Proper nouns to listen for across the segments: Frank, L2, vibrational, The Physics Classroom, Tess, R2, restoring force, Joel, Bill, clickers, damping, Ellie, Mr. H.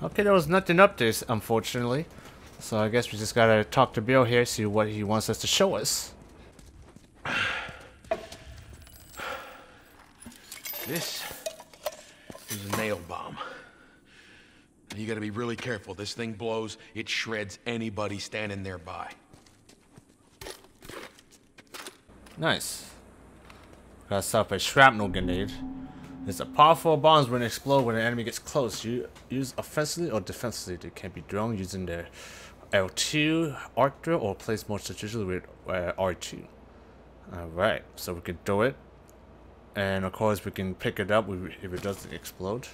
Okay, there was nothing up there, unfortunately. So I guess we just gotta talk to Bill here, see what he wants us to show us. This is a nail bomb. You gotta be really careful. This thing blows, it shreds anybody standing nearby. Nice. Got ourselves a shrapnel grenade. It's a powerful bomb when it explodes when an enemy gets close. You use offensively or defensively. It can be thrown using the L2, R2, or placed more strategically with R2. Alright, so we can throw it. And of course we can pick it up if it doesn't explode.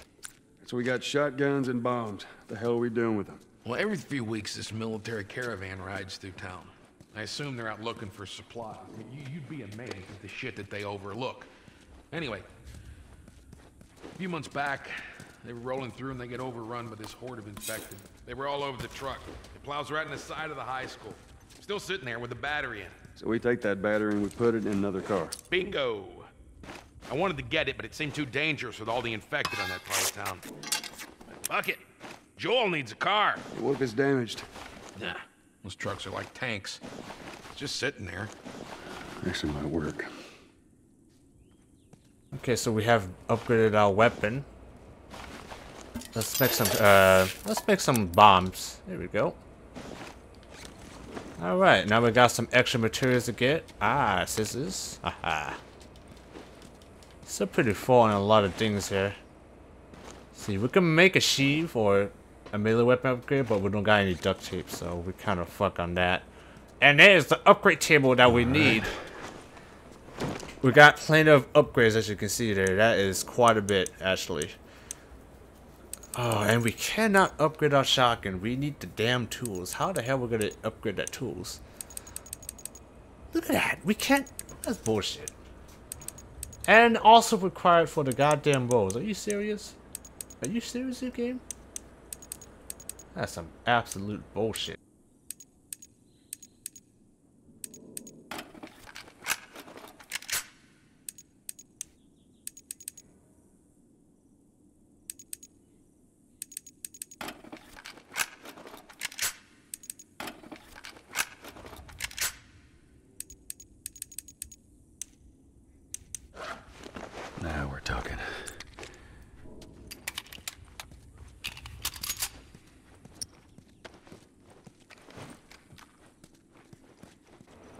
So we got shotguns and bombs. What the hell are we doing with them? Well, every few weeks this military caravan rides through town. I assume they're out looking for supplies. I mean, you'd be amazed at the shit that they overlook. Anyway, a few months back, they were rolling through and they get overrun by this horde of infected. They were all over the truck. It plows right in the side of the high school. Still sitting there with the battery in it. So we take that battery and we put it in another car. Bingo! I wanted to get it, but it seemed too dangerous with all the infected on that part of town. Fuck it. Joel needs a car. What if it's damaged? Nah. Those trucks are like tanks. It's just sitting there. Actually might work. Okay, so we have upgraded our weapon. Let's make some bombs. There we go. Alright, now we got some extra materials to get. Ah, scissors. Aha. Still pretty full on a lot of things here. See, we can make a sheath or a melee weapon upgrade, but we don't got any duct tape, so we kind of fuck on that. And there's the upgrade table that we need. We got plenty of upgrades, as you can see there. That is quite a bit, actually. Oh, and we cannot upgrade our shotgun. We need the damn tools. How the hell are we going to upgrade that tools? Look at that. We can't. That's bullshit. And also required for the goddamn bows. Are you serious? Are you serious, you game? That's some absolute bullshit.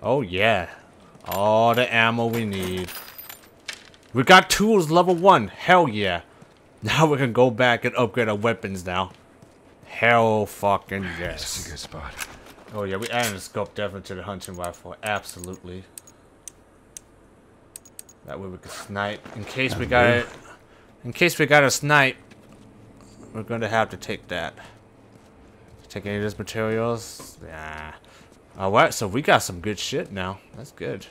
Oh yeah, all the ammo we need. We got tools level 1, hell yeah. Now we can go back and upgrade our weapons now. Hell fucking yes. This is a good spot. Oh yeah, we added the scope definitely to the hunting rifle, absolutely. That way we can snipe. In case we gotta snipe, we're gonna have to take that. Take any of these materials? Nah. Alright, so we got some good shit now. That's good.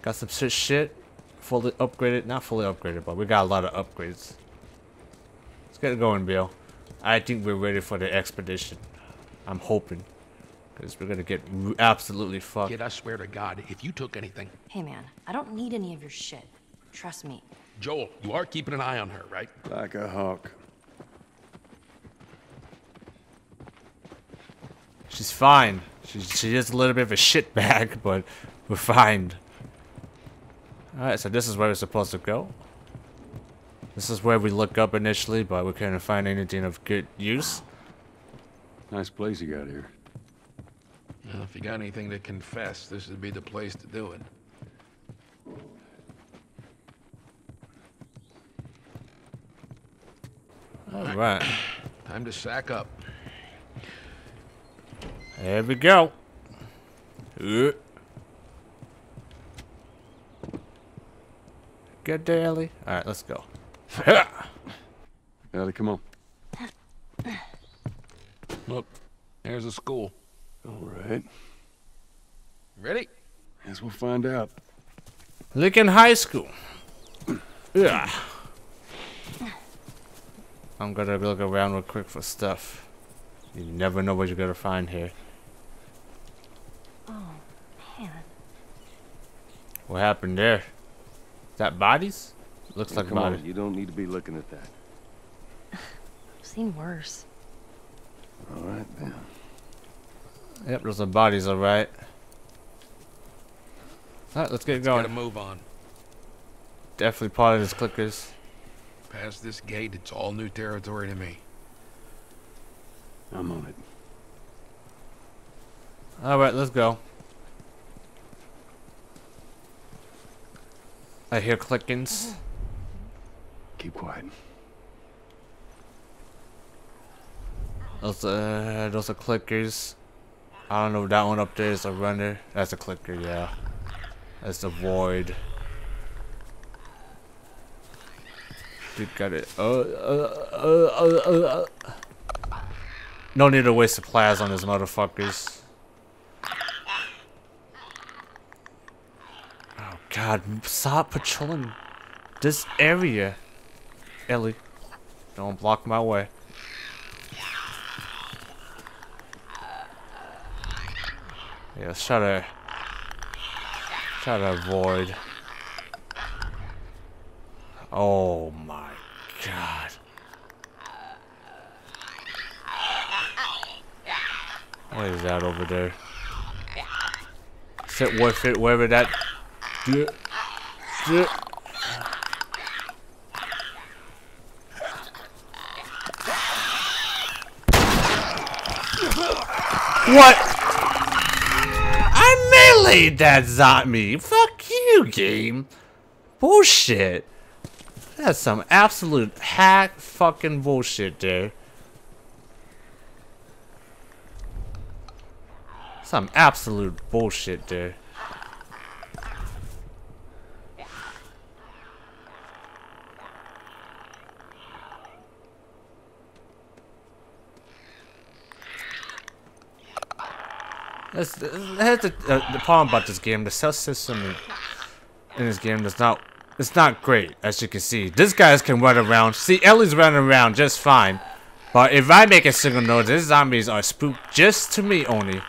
Got some shit. Fully upgraded. Not fully upgraded, but we got a lot of upgrades. Let's get it going, Bill. I think we're ready for the expedition. I'm hoping. Because we're going to get absolutely fucked. Kid, I swear to God, if you took anything... Hey, man. I don't need any of your shit. Trust me. Joel, you are keeping an eye on her, right? Like a hawk. She's fine. She is a little bit of a shitbag, but we're fine. Alright, so this is where we're supposed to go. This is where we look up initially, but we couldn't find anything of good use. Nice place you got here. Well, if you got anything to confess, this would be the place to do it. Alright. Time to sack up. There we go. Good day, Ellie. Alright, let's go. Ellie, come on. Look, there's a school. Alright. Ready? Guess we'll find out. Lincoln High School. Yeah. I'm gonna look around real quick for stuff. You never know what you're gonna find here. What happened there? Is that bodies? Looks like bodies. You don't need to be looking at that. Seen worse. All right then. Yep, those bodies are right. All right, let's get going. Gotta move on. Definitely part of his clickers. Past this gate, it's all new territory to me. I'm on it. All right, let's go. I hear clickings. Keep quiet. Those are clickers. I don't know, that one up there is a runner. That's a clicker, yeah. That's the void. Dude, got it. No need to waste supplies on these motherfuckers. Oh god, stop patrolling this area. Ellie, don't block my way. Yeah, let's try to avoid. Oh my god. What is that over there? Is it worth it, wherever that... What? I meleeed that zombie! Fuck you, game! Bullshit! That's some absolute hack fucking bullshit, dude. Some absolute bullshit, dude. That's the problem about this game. The stealth system in this game does not... It's not great, as you can see. These guys can run around. See, Ellie's running around just fine. But if I make a single noise, these zombies are spooked just to me only.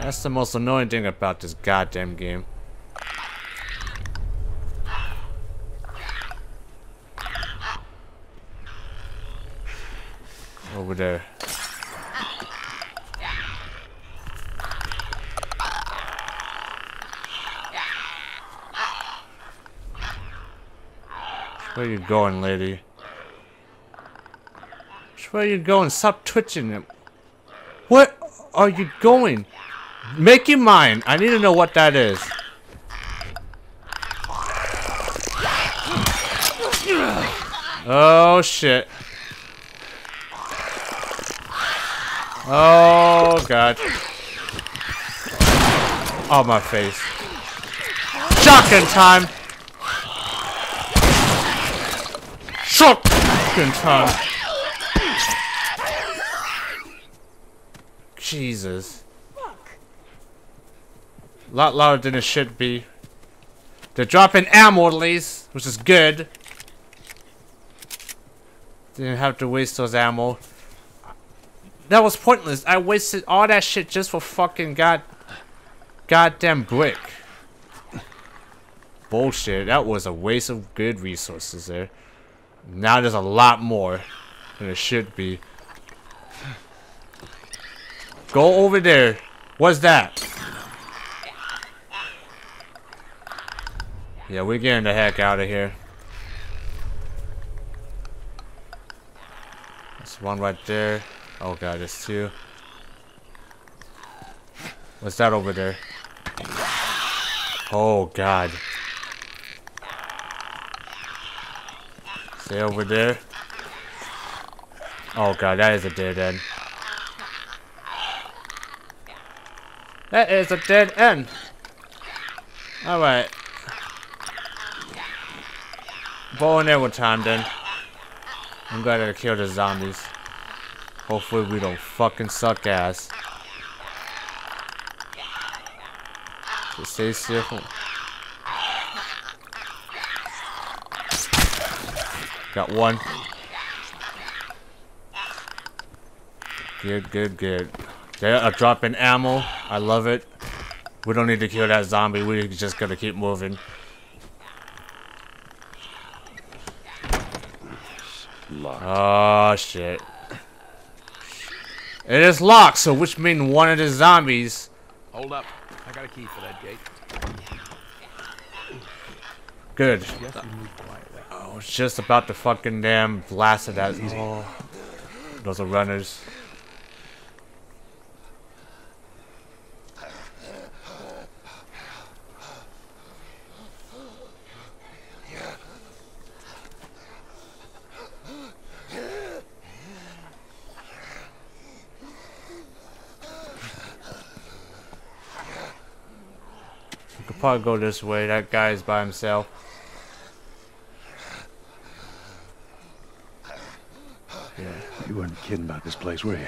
That's the most annoying thing about this goddamn game. Over there. Where you going, lady? Where you going? Stop twitching them. What are you going? Make your mind. I need to know what that is. Oh shit. Oh god. Oh my face. Shotgun time. Shotgun time. Jesus. A lot louder than it should be. They're dropping ammo at least, which is good. Didn't have to waste those ammo. That was pointless. I wasted all that shit just for fucking goddamn brick. Bullshit. That was a waste of good resources there. Now there's a lot more than it should be. Go over there. What's that? Yeah, we're getting the heck out of here. There's one right there. Oh god, there's two. What's that over there? Oh god. Stay over there. Oh god, that is a dead end. That is a dead end. Alright. Bow and arrow time then. I'm glad I killed the zombies. Hopefully we don't fucking suck ass. Just stay still. Got one. Good, good, good. They are dropping ammo. I love it. We don't need to kill that zombie. We're just gonna keep moving. locked. Oh, shit. It is locked, so which means one of the zombies... Hold up. I got a key for that gate. Good. I was just about to fucking damn blast it at those are runners. Probably go this way. That guy's by himself. Yeah, you weren't kidding about this place, were you?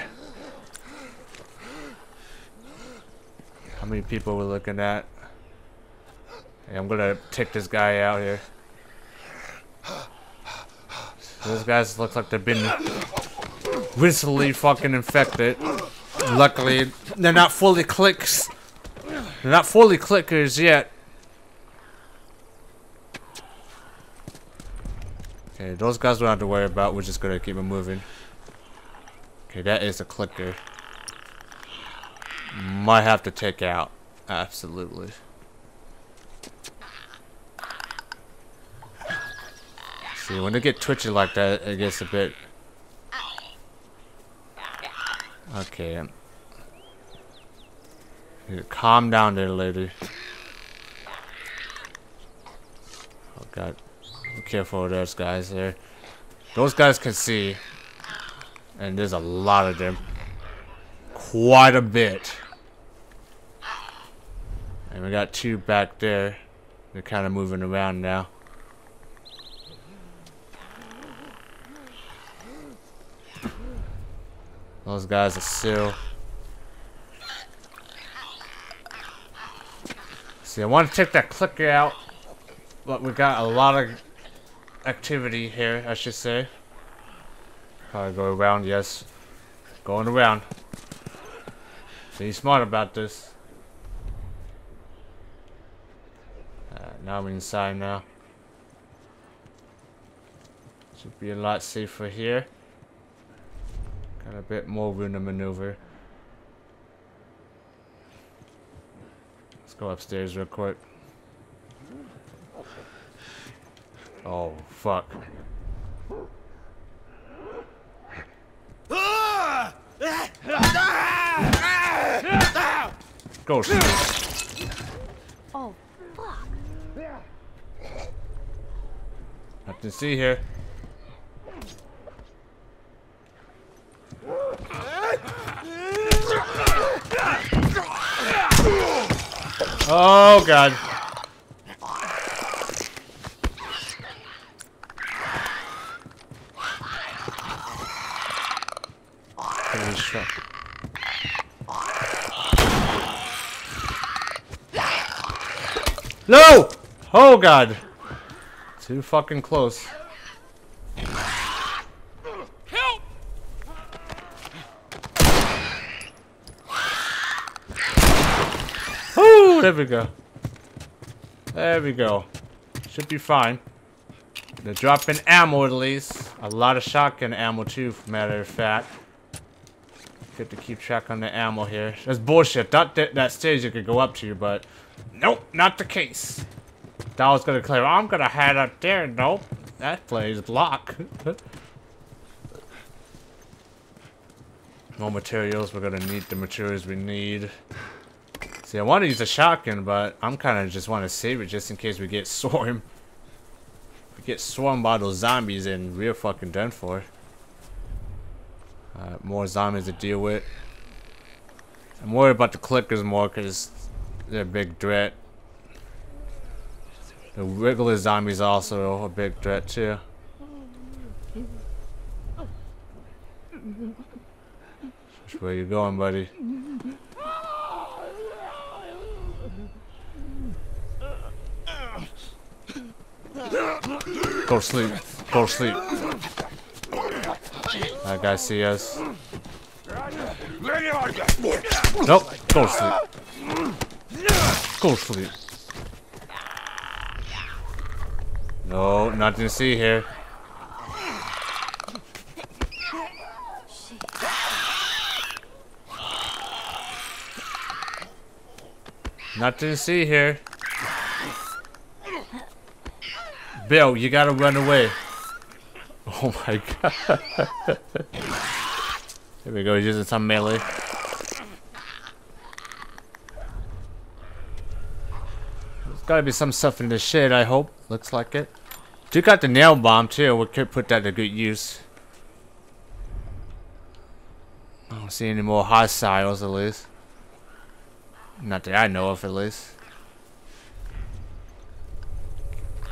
How many people we're looking at? Hey, I'm gonna take this guy out here. So this guy looks like they've been recently fucking infected. Luckily, they're not fully clicks. They're not fully clickers yet. Okay, those guys we don't have to worry about. We're just gonna keep them moving. Okay, that is a clicker. Might have to take out. Absolutely. See, when they get twitchy like that, it gets a bit... Okay. Calm down there, lady. Oh god. Be careful of those guys there. Those guys can see. And there's a lot of them. Quite a bit. And we got two back there. They're kind of moving around now. Those guys are still... See, I want to take that clicker out, but we got a lot of activity here, I should say. Probably go around, yes. Going around. So you're smart about this. Now I'm inside now. Should be a lot safer here. Got a bit more room to maneuver. Go upstairs real quick. Oh, fuck. Go, shoot. Oh, fuck. Nothing to see here. Oh god. Holy shit. No! Oh god. Too fucking close. There we go. There we go. Should be fine. They're dropping ammo at least. A lot of shotgun ammo too, matter of fact. Good to keep track on the ammo here. That's bullshit. That stage you could go up to, but nope, not the case. That was gonna clear. I'm gonna hide up there. Nope, that place is locked. No materials. We're gonna need the materials we need. See, I want to use a shotgun, but I'm kind of just want to save it just in case we get swarmed. If we get swarmed by those zombies, and we're fucking done for. More zombies to deal with. I'm worried about the clickers more because they're a big threat. The wiggler zombies are also a big threat too. Which way you going, buddy? Go to sleep. Go to sleep. That guy see us. Nope. Go to sleep. Go to sleep. No, nothing to see here. Nothing to see here. Bill, you gotta run away. Oh my god. Here we go, he's using some melee. There's gotta be some stuff in the shade, I hope. Looks like it. Dude got the nail bomb too, we could put that to good use. I don't see any more hostiles at least. Not that I know of at least.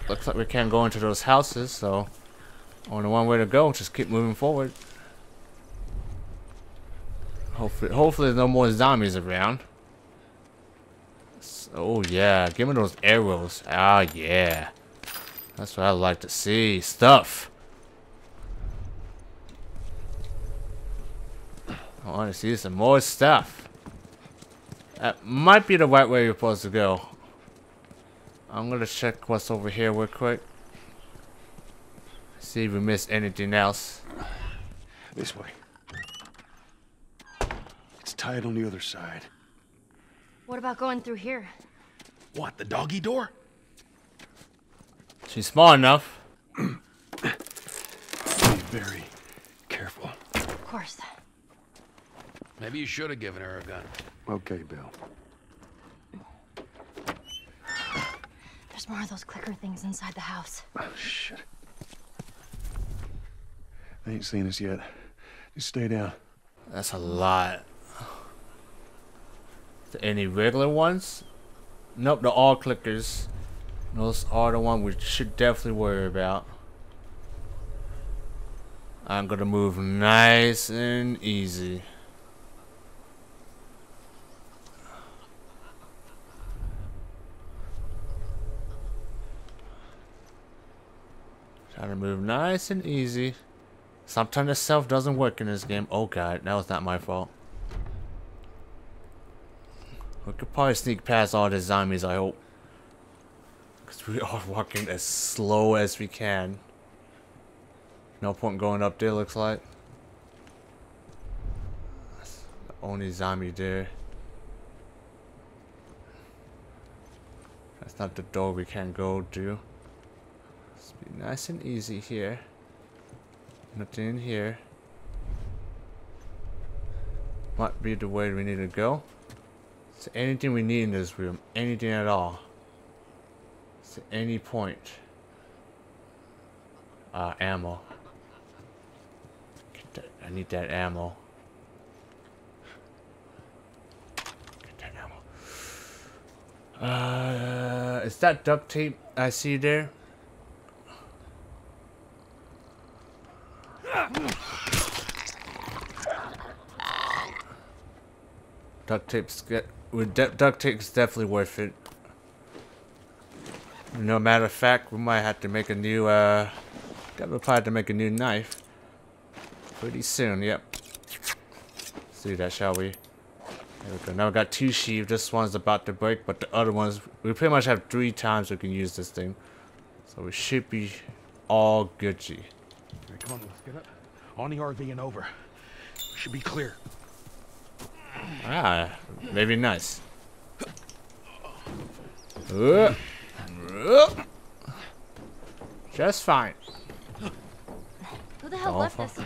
Looks like we can't go into those houses, so only one way to go, just keep moving forward. Hopefully there's no more zombies around. Oh yeah, give me those arrows. Ah yeah. That's what I like to see. Stuff. I want to see some more stuff. That might be the right way you're supposed to go. I'm gonna check what's over here real quick. See if we missed anything else. This way. It's tied on the other side. What about going through here? What, the doggy door? She's small enough. Be very careful. Of course. Maybe you should have given her a gun. Okay, Bill. There's more of those clicker things inside the house. Oh, shit. They ain't seen us yet. Just stay down. That's a lot. Any regular ones? Nope, they're all clickers. Those are the ones we should definitely worry about. I'm gonna move nice and easy. Trying to move nice and easy. Sometimes the stealth doesn't work in this game. Oh god, that was not my fault. We could probably sneak past all the zombies, I hope. Because we are walking as slow as we can. No point going up there, looks like. That's the only zombie there. That's not the door we can go to. Let's be nice and easy here. Nothing in here. Might be the way we need to go. Is there anything we need in this room? Anything at all? Is there any point? Ammo. Get that, I need that ammo. Get that ammo. Is that duct tape I see there? Duct tape's definitely worth it. No matter of fact, we might have to make a new knife pretty soon. Yep. Let's do that, shall we? There we go. Now we got two sheaves. This one's about to break, but the other ones we pretty much have 3 times we can use this thing, so we should be all Gucci. Come on, let's get up on the RV and over. We should be clear. Ah, maybe nice. Just fine. Who the hell left us here?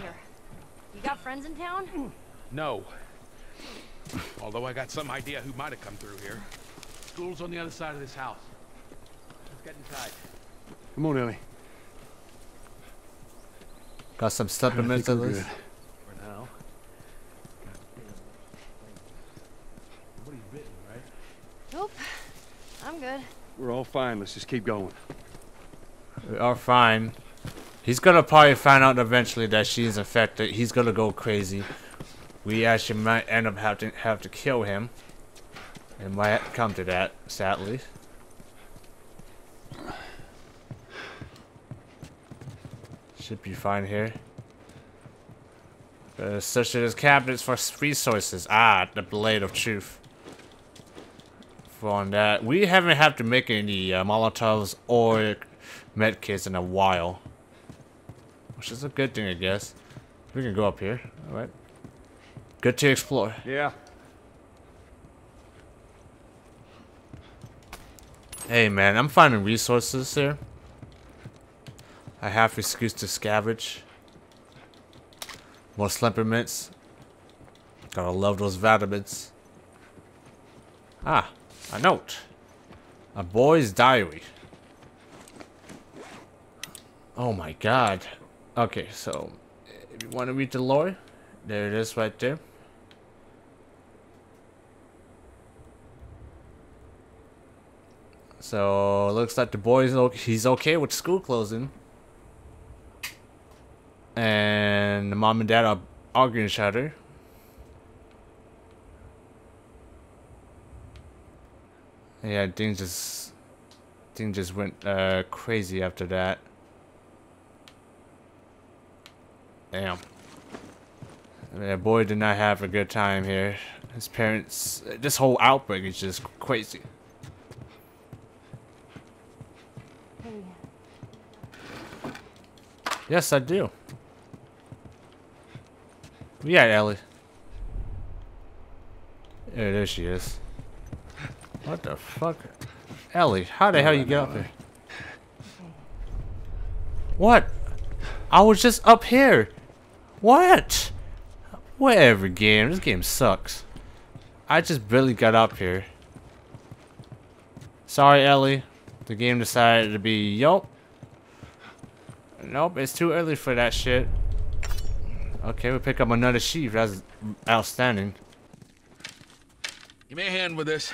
You got friends in town? No. Although I got some idea who might have come through here. School's on the other side of this house. Let's get inside. Come on, Ellie. Got some supplements at least. Nope, I'm good. We're all fine. Let's just keep going. We are fine. He's gonna probably find out eventually that she's infected. He's gonna go crazy. We actually might end up have to kill him. It might come to that, sadly. Should be fine here. Search his cabinets for resources. Ah, the blade of truth. On that, we haven't had to make any Molotovs or medkits in a while, which is a good thing, I guess. We can go up here. All right, good to explore. Yeah. Hey man, I'm finding resources here. I have excuse to scavenge. More Slempermints. Gotta love those vitamins. Ah, a note. A boy's diary. Oh my god. Okay, so if you want to read the lore, there it is right there. So looks like the boy's okay. He's okay with school closing, and the mom and dad are arguing each other. Yeah, things just went crazy after that. Damn. I mean, the boy did not have a good time here. His parents. This whole outbreak is just crazy. Yes, I do. Yeah, Ellie. Yeah, there she is. What the fuck? Ellie, how the hell you get up here? What? I was just up here. What? Whatever, game. This game sucks. I just barely got up here. Sorry, Ellie. The game decided to be, yup. Nope, it's too early for that shit. Okay, we pick up another sheep. That's outstanding. Give me a hand with this.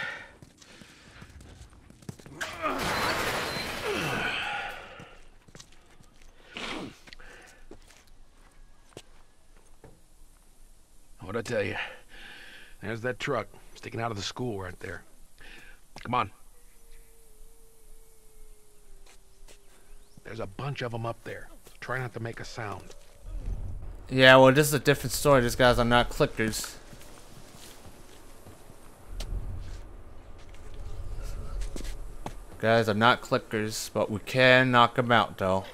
What'd I tell you? There's that truck sticking out of the school right there. Come on. There's a bunch of them up there. So try not to make a sound. Yeah, well, this is a different story. These guys are not clickers. Guys are not clickers, but we can knock them out, though.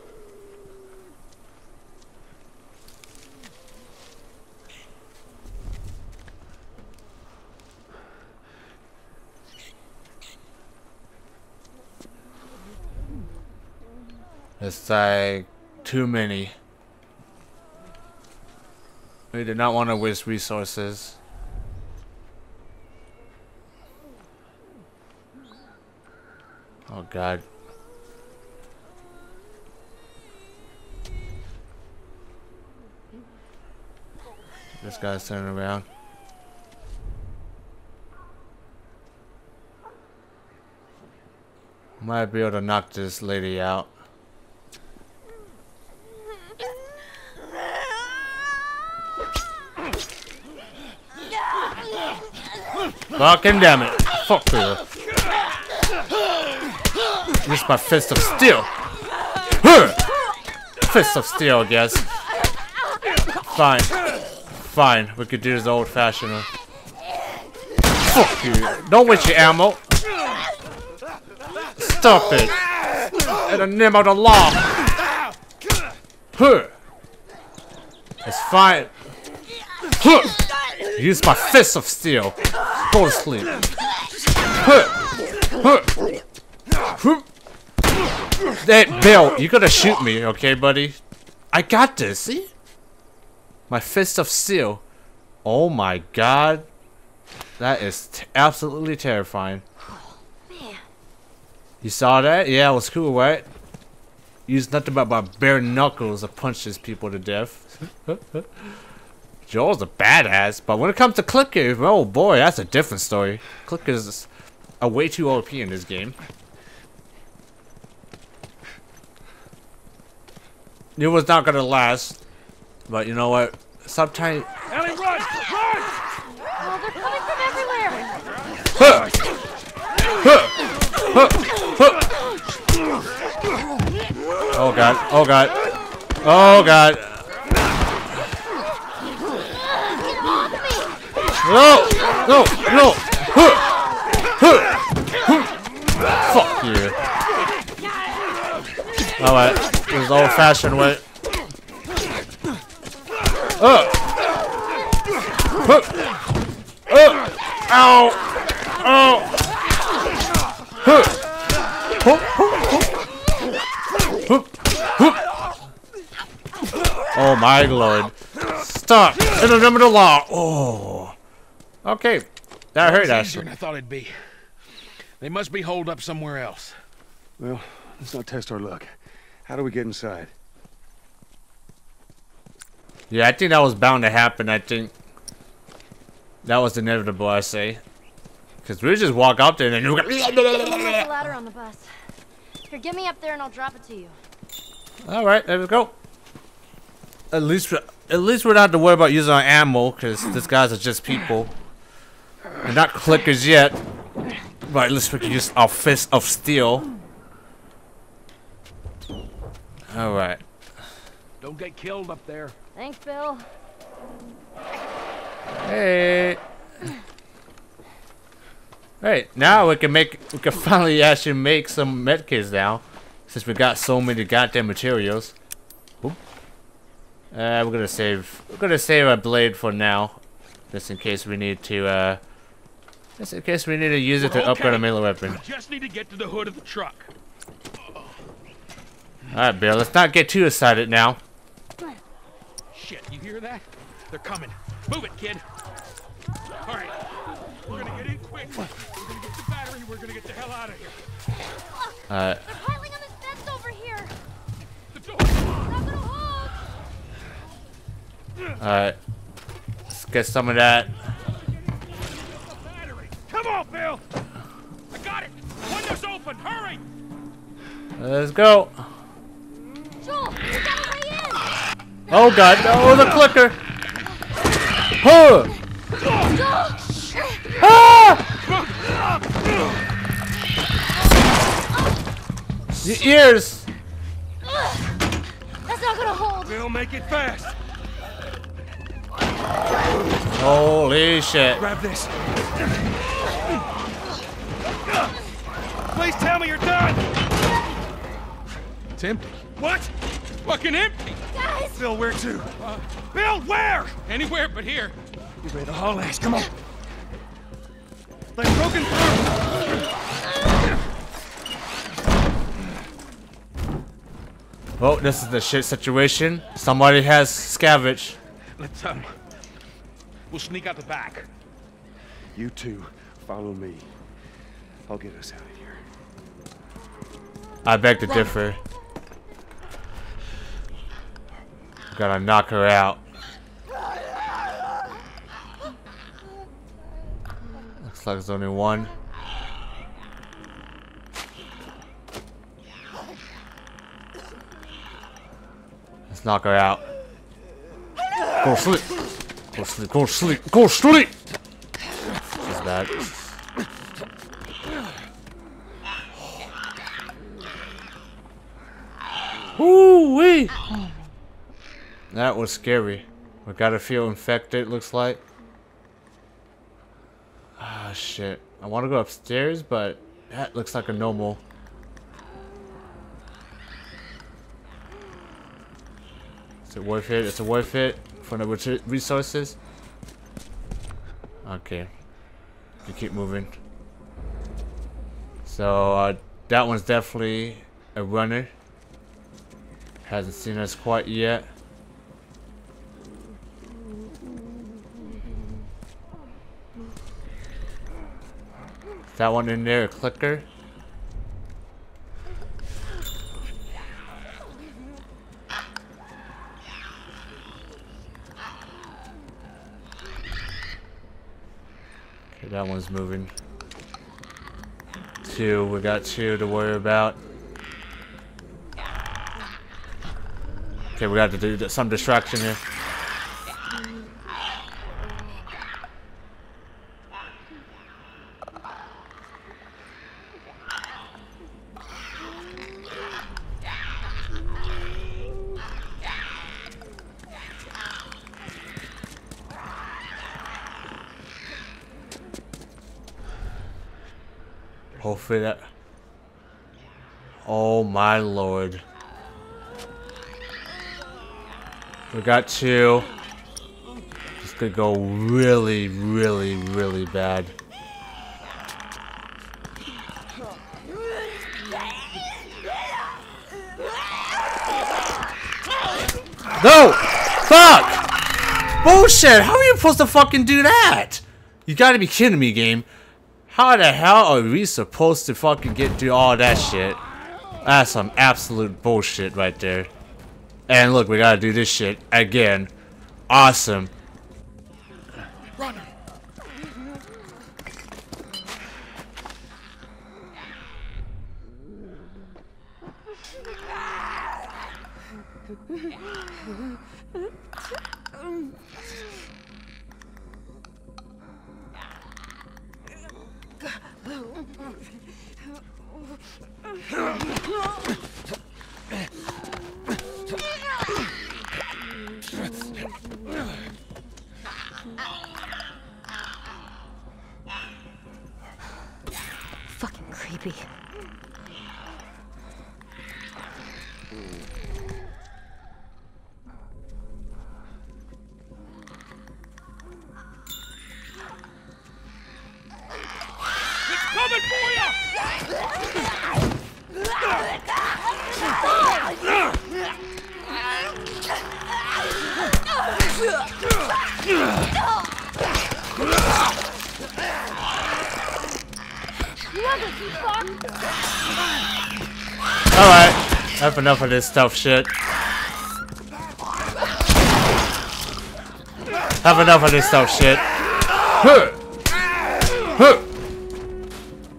It's like too many. We do not want to waste resources. Oh god. This guy's turning around. Might be able to knock this lady out. Fucking damn it. Fuck her. Use my fist of steel. Fist of steel, yes. Fine. Fine. We could do this old fashioned. Fuck you. Don't waste your ammo. Stop it. In the name of the law. It's fine. Use my fist of steel. Go to sleep. Hey, Bill, you gotta shoot me, okay, buddy? I got this, see? My fist of steel. Oh my god. That is absolutely terrifying. Man. You saw that? Yeah, it was cool, right? Use nothing but my bare knuckles to punch these people to death. Joel's a badass, but when it comes to clickers, oh boy, that's a different story. Clickers are way too OP in this game. It was not gonna last, but you know what? Sometimes. Ellie, run! Run! Oh, they're coming from everywhere! Huh! Huh! Huh! Huh! Oh god! Oh god! Oh god! No! No! No! Fuck you. Alright, this is old fashioned way. Ow! Ow! Oh my lord. Stop! In the name of the law! Oh. Okay. That hurt, actually. I thought it'd be. They must be holed up somewhere else. Well, let's not test our luck. How do we get inside? Yeah, I think that was bound to happen, I think. That was inevitable, I say. Because we just walk up there and then... There's a ladder on the bus. Here, get me up there and I'll drop it to you. Alright, there we go. At least we're not have to worry about using our ammo, because these guys are just people. They're not clickers yet. Right, at least we can use our fist of steel. Alright. Don't get killed up there. Thanks, Bill. Hey. Hey, now we can finally actually make some medkits now, since we got so many goddamn materials. We're gonna save our blade for now, just in case we need to use it to upgrade our melee weapon. I just need to get to the hood of the truck. Alright, Bill, let's not get too excited now. Shit, you hear that? They're coming. Move it, kid. Alright. We're gonna get in quick. We're gonna get the battery, we're gonna get the hell out of here. Alright. They're piling on this fence over here. The door's not gonna hold. Alright. Let's get some of that. Come on, Bill! I got it! Window's open! Hurry! Let's go. Joel, you got a way in. Oh god, that was a clicker. Huh. Ah! The ears. That's not gonna hold. We'll make it fast. Holy shit. Grab this. Please tell me you're done. It's empty. What? Fucking empty. Guys! Bill, where to? Bill, where? Anywhere but here. You ready to haul ass? Come on. They've broken through. Well, this is the shit situation. Somebody has scavenged. Let's we'll sneak out the back. You two, follow me. I'll get us out of here. I beg to differ. Gotta knock her out. Looks like there's only one. Let's knock her out. Go sleep. Go sleep. Go sleep. Go sleep. She's back. Ooh wee. That was scary. We gotta feel infected, looks like. Ah, shit. I want to go upstairs, but that looks like a normal. Is it worth it? Is it worth it? For the resources? Okay. You keep moving. So, that one's definitely a runner. Hasn't seen us quite yet. That one in there, a clicker. Okay, that one's moving. Two, we got two to worry about. Okay, we got to do some distraction here. Hopefully that... Oh my lord. We got two. This could go really, really, really bad. No! Fuck! Bullshit! How are you supposed to fucking do that? You gotta be kidding me, game. How the hell are we supposed to fucking get through all that shit? That's some absolute bullshit right there. And look, we gotta do this shit again. Awesome. Run. Fucking creepy. Alright, have enough of this tough shit. Have enough of this tough shit.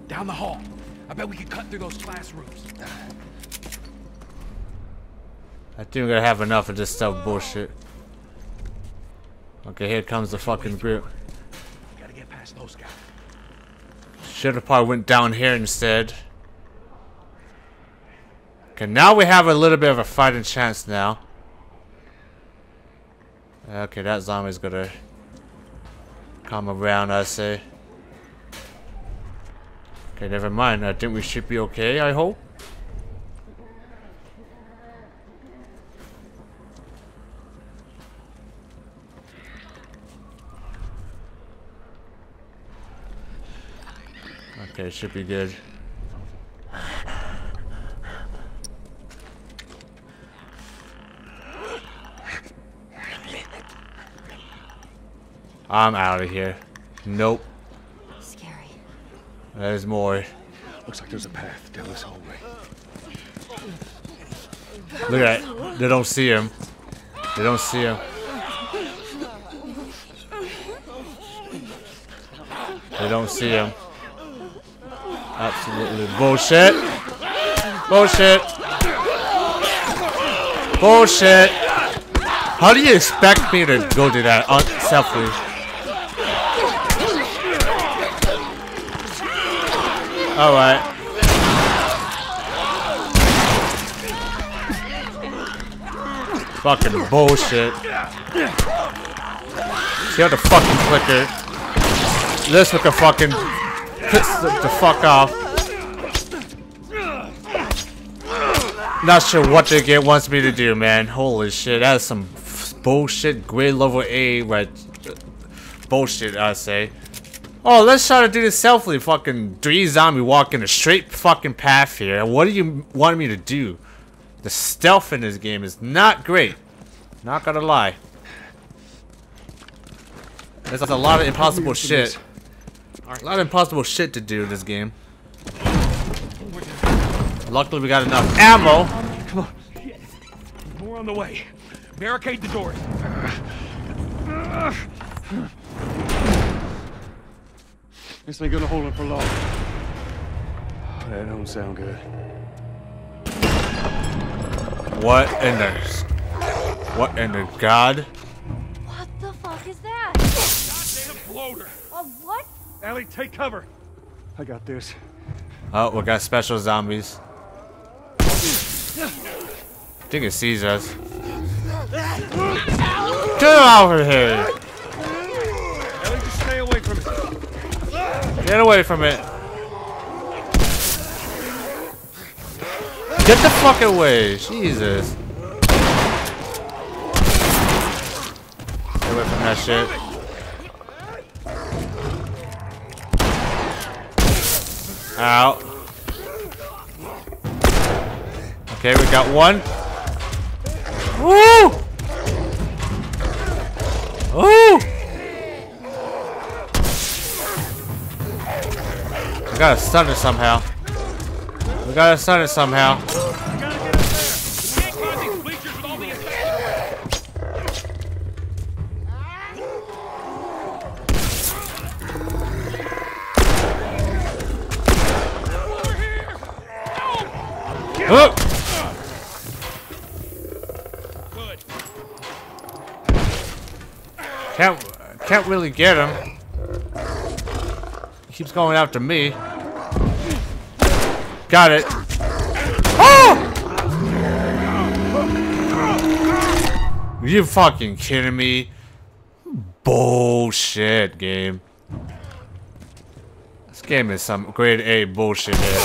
Down the hall. I bet we could cut through those classrooms. I think we're gonna have enough of this tough bullshit. Okay, here comes the fucking group. Gotta get past those guys. Should've probably went down here instead. Okay, now we have a little bit of a fighting chance now. Okay, that zombie's gonna come around, I say. Okay, never mind. I think we should be okay, I hope. Okay, should be good. I'm out of here. Nope. Scary. There's more. Looks like there's a path down this hallway. Look at that. They don't see him. They don't see him. They don't see him. Absolutely bullshit. Bullshit. Bullshit. How do you expect me to go do that unselfishly? Alright. Fucking bullshit. See how the fucking clicker. This with the fucking piss the fuck off. Not sure what the game wants me to do, man. Holy shit, that's some bullshit grade level A right bullshit, I say. Oh, let's try to do this selfly. Fucking three zombie walking a straight fucking path here. What do you want me to do? The stealth in this game is not great. Not gonna lie. There's a lot of impossible shit. A lot of impossible shit to do in this game. Luckily, we got enough ammo. Come on. More on the way. Barricade the doors. This ain't gonna hold him for long. Oh, that don't sound good. What in the god? What the fuck is that? Goddamn bloater. A what? Ellie, take cover. I got this. Oh, we got special zombies. I think it sees us. Get over here! Ellie, just stay away from it. Get away from it. Get the fuck away! Jesus. Get away from that shit. Out. Okay, we got one. Woo! gotta stun it somehow. We gotta stun it somehow. Oh! Can't really get him. Keeps going after me. Got it. Oh! Are you fucking kidding me? Bullshit game. This game is some grade A bullshit. Here.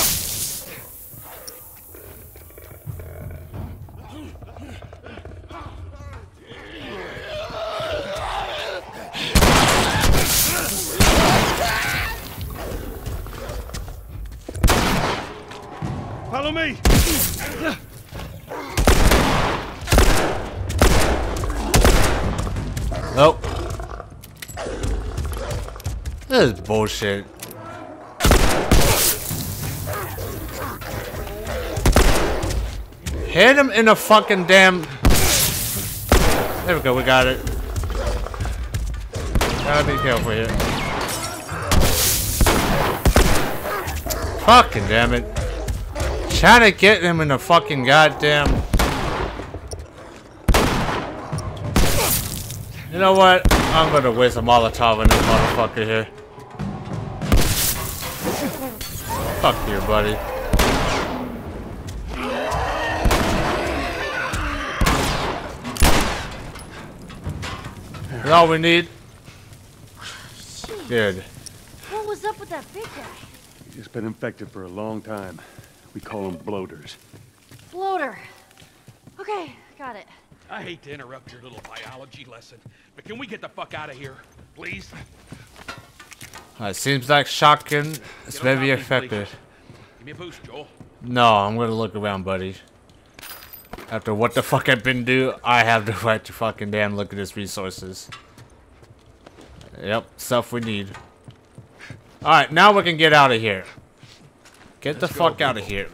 Nope. This is bullshit. Hit him in the fucking damn. There we go, we got it. Gotta be careful here. Fucking damn it. Trying to get him in the fucking goddamn. You know what? I'm gonna waste a Molotov on this motherfucker here. Fuck you, buddy. That's all we need. Good. What was up with that big guy? He's been infected for a long time. We call them bloaters. Bloater. Okay, got it. I hate to interrupt your little biology lesson, but can we get the fuck out of here, please? It seems like shotgun is very effective. Give me a boost, Joel. No, I'm gonna look around, buddy. After what the fuck I've been doing, I have the right to fucking damn look at his resources. Yep, stuff we need. Alright, now we can get out of here. Get the fuck out of here.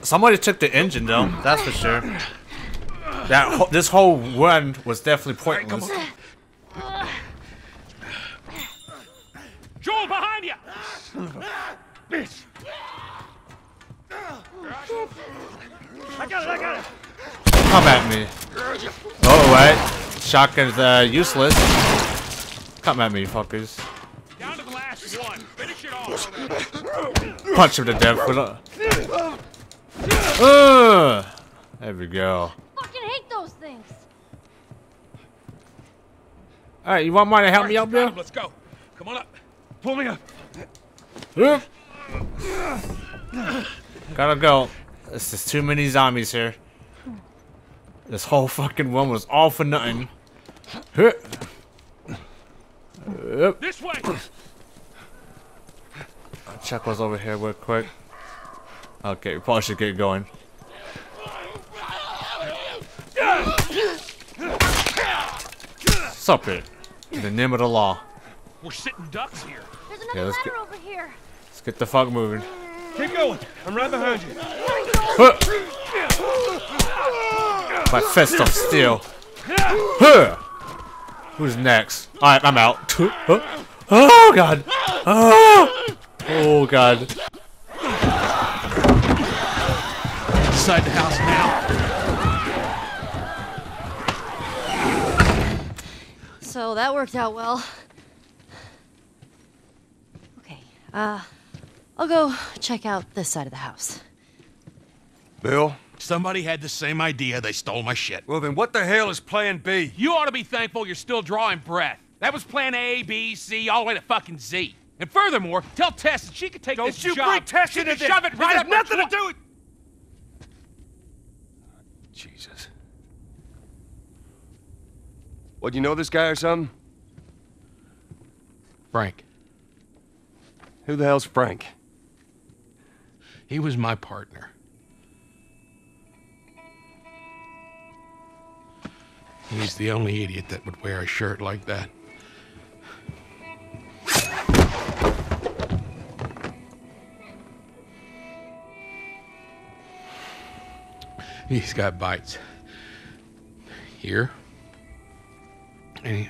Somebody took the engine though, that's for sure. This whole run was definitely pointless. Joel, behind you! Son of a bitch! I got it! Come at me. Alright. Shotgun's useless. Come at me, fuckers. Down to the last one. Finish it off. Punch him to death. There we go. I fucking hate those things. All right, you want mine to help me out, Bill? Let's go. Come on up. Pull me up. Gotta go. This is too many zombies here. This whole fucking one was all for nothing. This way. I'll check what's over here real quick. Okay, we probably should get going. Stop it! In the name of the law. We're sitting ducks here. There's another ladder over here. Let's get the fuck moving. Keep going. I'm right behind you. My fist of steel. Who's next? Alright, I'm out. Oh god! Oh god. Inside the house now. So that worked out well. Okay, I'll go check out this side of the house. Bill? Somebody had the same idea. They stole my shit. Well, then what the hell is plan B? You ought to be thankful you're still drawing breath. That was plan A, B, C, all the way to fucking Z. And furthermore, tell Tess that she could take this job. Don't you bring Tess into this! Shove it right up her twat. Nothing to do with... Jesus. What, you know this guy or something? Frank. Who the hell's Frank? He was my partner. He's the only idiot that would wear a shirt like that. He's got bites here. And he,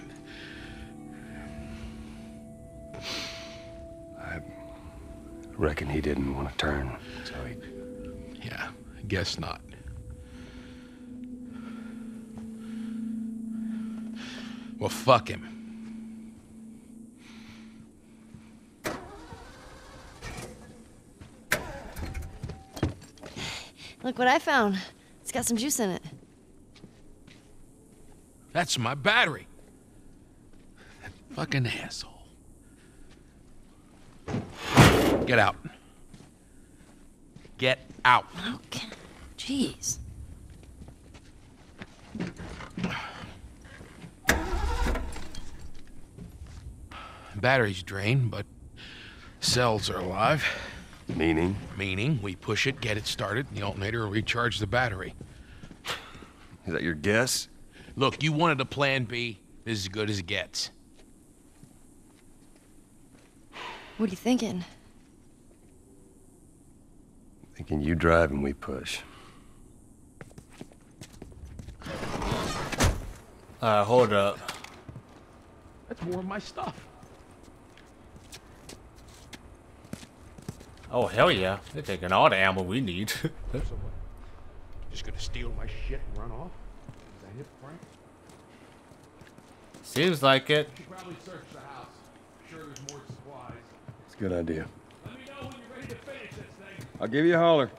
I reckon he didn't want to turn, so he... Yeah, I guess not. Well, fuck him. Look what I found. It's got some juice in it. That's my battery. That fucking asshole. Get out. Get out. Okay. Jeez. Battery's drained, but cells are alive. Meaning? Meaning, we push it, get it started, and the alternator will recharge the battery. Is that your guess? Look, you wanted a plan B. This is as good as it gets. What are you thinking? Thinking you drive and we push. Hold up. That's more of my stuff. Oh, hell yeah. They're taking all the ammo we need. Just gonna steal my shit and run off? Is that it, Frank? Seems like it. You should probably search the house. I'm sure there's more supplies. It's a good idea. Let me know when you're ready to finish this thing. I'll give you a holler.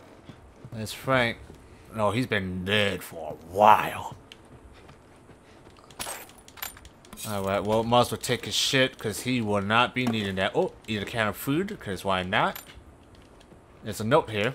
That's Frank. No, he's been dead for a while. Alright, well, might as well take his shit, because he will not be needing that. Oh, eat a can of food, because why not? There's a note here.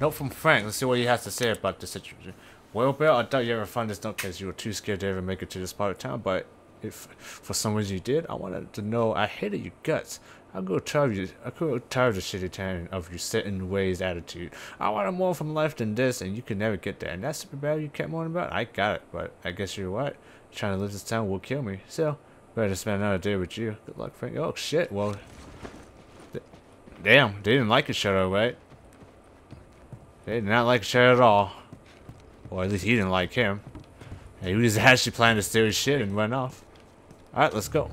Note from Frank. Let's see what he has to say about this situation. Well, Bill, I doubt you ever find this note because you were too scared to ever make it to this part of town. But if for some reason you did, I wanted to know I hated your guts. I grew tired of you. I grew tired of the shitty town of your certain ways attitude. I wanted more from life than this, and you could never get there. And that super battle you kept moaning about, I got it. But I guess you're right. Trying to live this town will kill me. So better spend another day with you. Good luck, Frank. Oh shit. Well. Damn, they didn't like his shadow, right? They did not like his shadow at all. Or at least he didn't like him. And he was actually planning to steal his shit and went off. Alright, let's go.